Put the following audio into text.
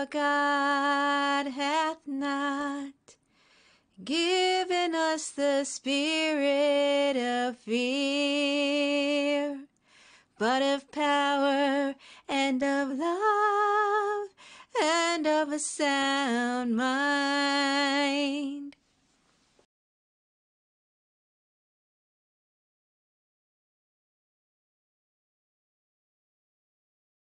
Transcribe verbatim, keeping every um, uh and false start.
For God hath not given us the spirit of fear, but of power and of love and of a sound mind.